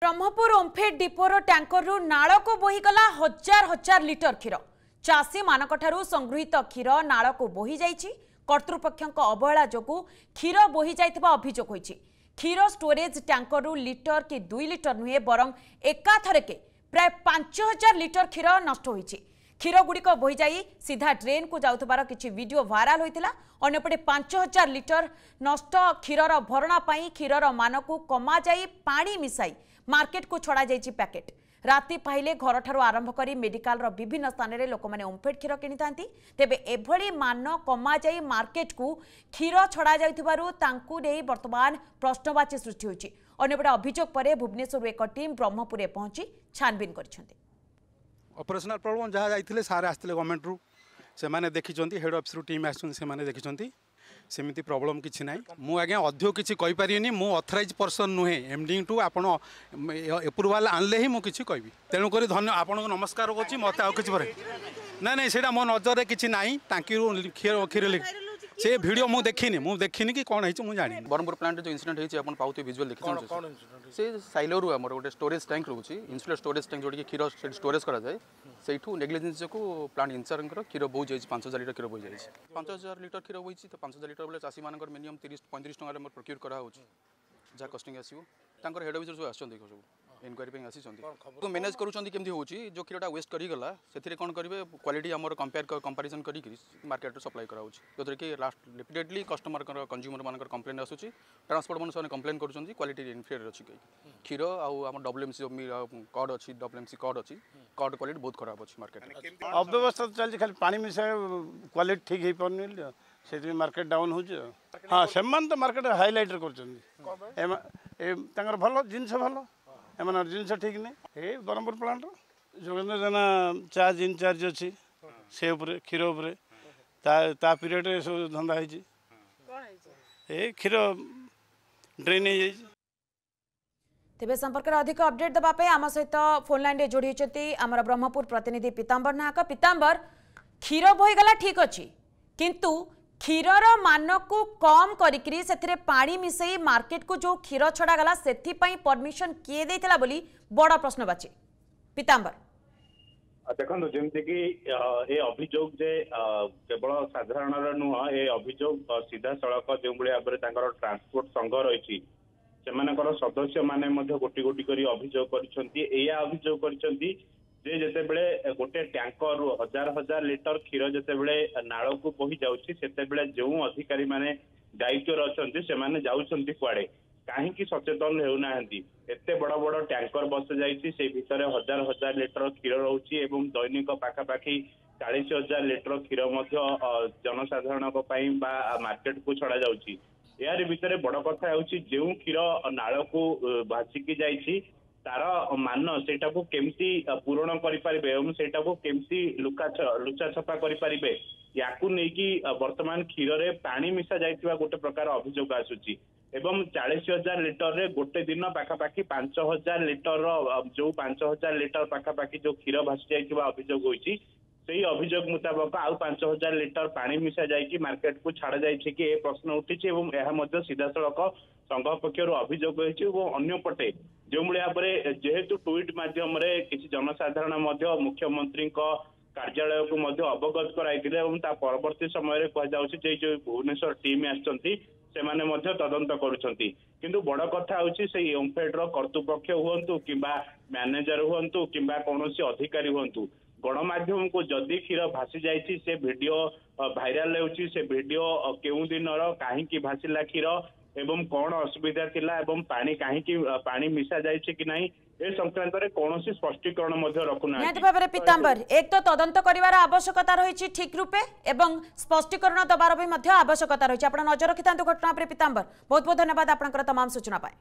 Brahmapur OMFED Deepor tanker नाल को बोहीगला हजार हजार लिटर क्षीर चाषी मानक संगृहीत क्षीर नाल को बोही जाइछि। कर्तृपक्षक अवहेला जोगु क्षीर बोही जाइथिबा अभियोग होइछि। क्षीर स्टोरेज टैंकर लिटर कि 2 लिटर नुहे बरम एकाथरके प्राय 5000 लिटर क्षीर नष्ट होइछि। क्षीर गुड़िक बोही जाई सीधा ड्रेन को जाउथबार किछि वीडियो वायरल होइतिला। अन्यपटे 5000 लिटर नष्ट क्षीरर भरणा पई क्षीरर मान को कमा जाई पानी मिसाई मार्केट को छोड़ा जाइछि। पैकेट राति पाइले घर ठारू आरंभ करी मेडिकल रो विभिन्न स्थान रे लोक माने ओमफेड क्षीर किनि थांती। तेबे एभली मान कमा जाई मार्केट को क्षीर छोड़ा जाइथिबारु तांकु देई वर्तमान प्रश्नवाची सृष्टि होइछि। अन्यपटे अभियोग परे भुवनेश्वर एक टीम ब्रह्मपुर रे पहुंची छानबीन करिसथि। ऑपरेशनल प्रॉब्लम जहा जाइथिले सारे आस्थिले गवर्नमेंट रु से माने देखिचोंती हेड ऑफिस रु टीम आछन से माने देखिचोंती सेमती प्रॉब्लम किसी ना मु आज्ञा अध्य किसी कहीपरि मु ऑथराइज पर्सन नुहे एमडी टू आप एप्रुवाल आनले ही मुझे कहि तेणुक धन्य आपण नमस्कार कर मत आ ना ना से मो नजर किसी ना टांकी क्षीर से भिडियो मुझे देखनी देखनी कि कौन है जानी ब्रह्मपुर प्लांट जो इनसीडेंट होती है आप पाते विजुअल देखते से साइलोरू आम गोटे स्टोरेज टैंक रोचे इन्सुलेट स्टोरेज टैंक जोटी क्षीर स्टोरेज कराए सेठू नेग्लिजेंस को प्लांट इंचार्ज क्षीर बहुत जाइए 5000 लिटर क्षीर बहुत जाइए 5000 लिटर क्षीर हो तो 5000 लिटर बोले चाषी मानक मिनिमम 30-35 टंका मोर प्रोक्योर करा हो जहाँ कस्टिंग आसो हेड ऑफिसर जो आसुँच इनक्वारी मैनेज करमती हो जो क्षीरटा वेस्ट करगला से कौन करेंगे क्वालिटी आम कंपेयर कंपारिजन करी मार्केट में सप्लाई कराऊँच जोधे कि लास्ट रिपिटेडली कस्टमर कंज्यूमर मान कंप्लेन आसूसी ट्रांसपोर्ट मान से कंप्लेन कर क्वालिटी इनफिरियर अच्छी क्षीर आम डब्ल्यूएमसी कॉर्ड अच्छी डब्ल्यूएमसी कॉर्ड अच्छी कॉर्ड क्वालिटी बहुत खराब अच्छी मार्केट अव्यवस्था चलती खाली पानी मिसा क्वालिटी ठीक हो पार से मार्केट डाउन हो हाँ से मार्केट हाइलाइट कर भल जिनस भल एम जिनस ठीक नहीं ए Brahmapur plant Jogendra Jena charge incharge अच्छी से क्षीर उपरे पीरियड सब धंदा क्षीर ड्रेन हो जाए। तेज संपर्क अधिक अपडेट दबापे आम सहित फोन लाइन में जोड़ी होती आम ब्रह्मपुर प्रतिनिधि पीताम्बर नायक। पीताम्बर क्षीर बोहीगला ठीक अच्छी किंतु क्षीरर मान को कम करी सेथिरे पानी मिसई मार्केट को जो क्षीर छड़ा गला सेथि पई परमिशन किए देथिला बोली बड़ा प्रश्न बाचे। पीताम्बर देखो जेमती कि ए अभियोग जे केवल साधारण नुह ए अभियोग सीधा सड़क जो भाव ट्रांसपोर्ट संघ रही सदस्य माने गोटी गोटी करी अभियोग कर जेते गोटे टैंकर रु हजार हजार लिटर क्षीर जितेबले नाल को बोही जाउछि सेतेबले जो अधिकारी माने दायित्व रचंती से माने जाउछंती कुआडे काहे कि सचेतन हेउनाहंती। एते बड़ बड़ टैंकर बस जाइछि से भितर हजार हजार लिटर क्षीर रहउछि एवं दैनिक पाखा पाखी 40,000 लिटर क्षीर मध्य जनसाधारण को पई बा मार्केट को छड़ा जाउछि। यार भितर बड़ कथा हेउछि जेउ क्षीर नाल को भासिकी जाइछि तार मान से केमती पूरण करें और से केमती लुचा छपा करें या वर्तमान क्षीर रे पानी मिसा जा गोटे प्रकार अभियोग आसूची एवं 40,000 लिटर रे गोटे दिन पाखापाखि 5,000 लिटर जो 5,000 लिटर पाखापाखि जो क्षीर भासी जा अभियोग होती से अभियोग मुताबक आउ 5,000 लिटर पानी मिसा जाइए मार्केट को छाड़ जाइए कि प्रश्न उठी यह सीधा सड़क संघ पक्षर अभियोग होपटे जो भाव जेहेतु ट्विट मध्यम किसी जनसाधारण मुख्यमंत्री कार्यालय को अवगत कराइले और परवर्ती समय कहुचे जो भुवनेश्वर टीम आसती से मैंने तदंत करूँ बड़ कथा हूँ से ओमफेड कर्तृपक्ष हूँ कि मैनेजर हूँ कि कौन अधिकारी हूँ गणमाध्यम को जदि क्षीर भासी जाइए से भिडियो भाइराल होची से भिडियो केउ दिनर काहींकी भासीला क्षीर एवं कौन असुविधा थिला एवं पानी काहींकी पानी मिसा जाइए कि नहीं ए संक्रांत रे कोनोसी स्पष्टीकरण मध्य रखुना नियत भाबरे। पीताम्बर एक तो तदंत करिवार आवश्यकता रही ठीक रूपे एवं स्पष्टीकरण दबार भी मध्य आवश्यकता रही आपण नजर रखितांत घटना पर। पीताम्बर बहुत बहुत धन्यवाद आपनकर तमाम सूचना पाए।